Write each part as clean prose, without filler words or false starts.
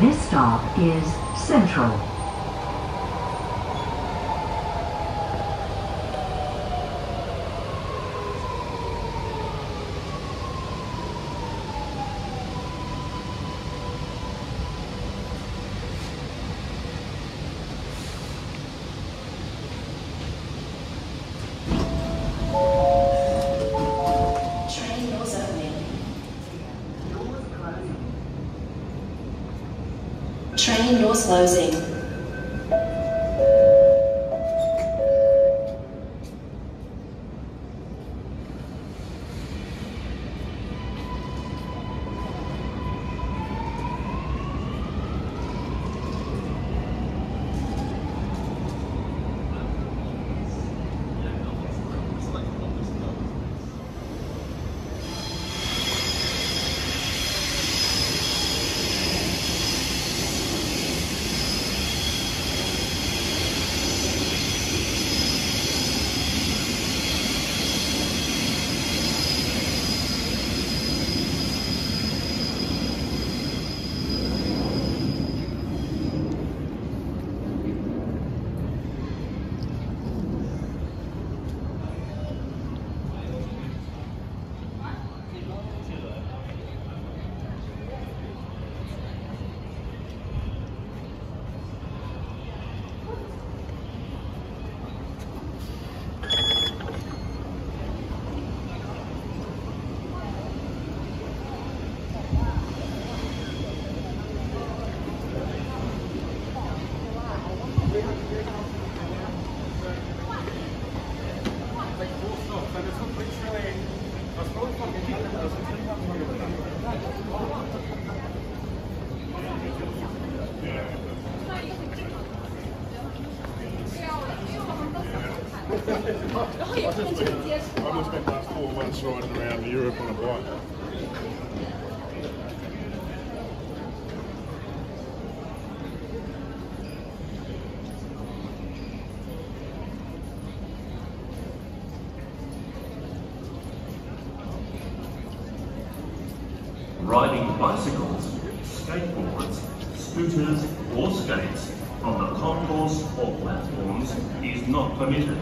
This stop is Central. Train doors closing. I just spent last 4 months riding around Europe on a bike. Riding bicycles, skateboards, scooters or skates on the concourse or platforms is not permitted.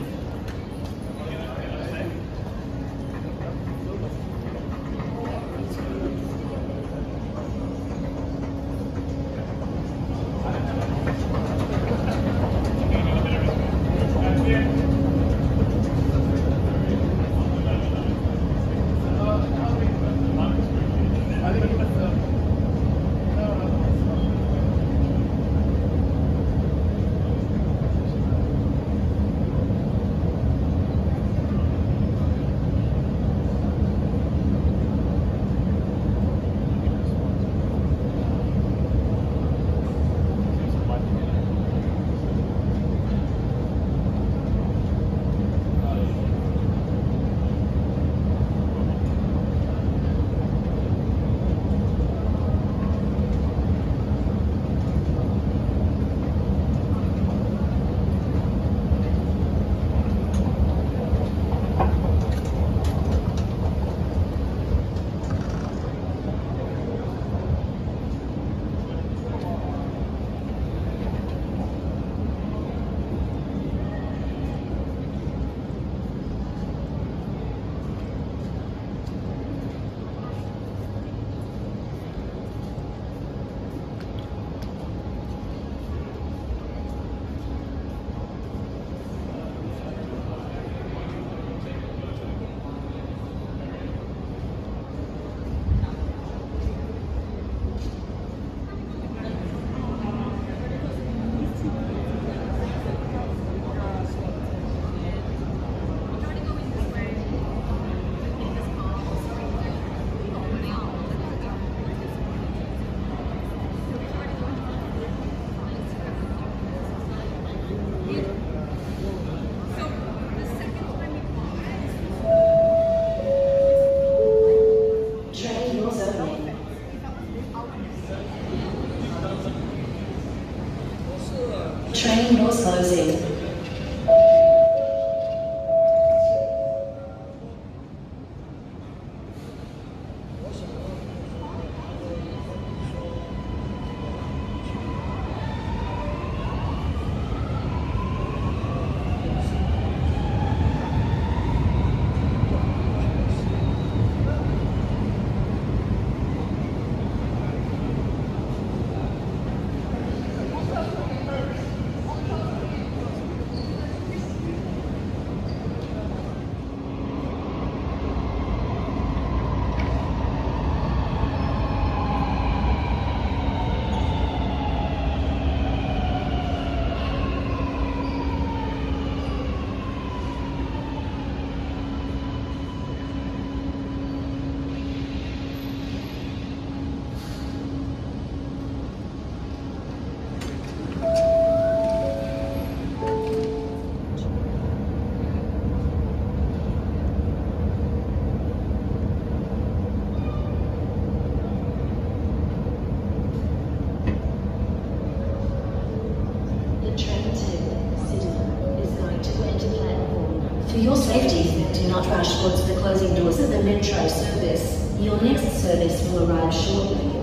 Train doors closing. not rush towards the closing doors of the metro service. Your next service will arrive shortly.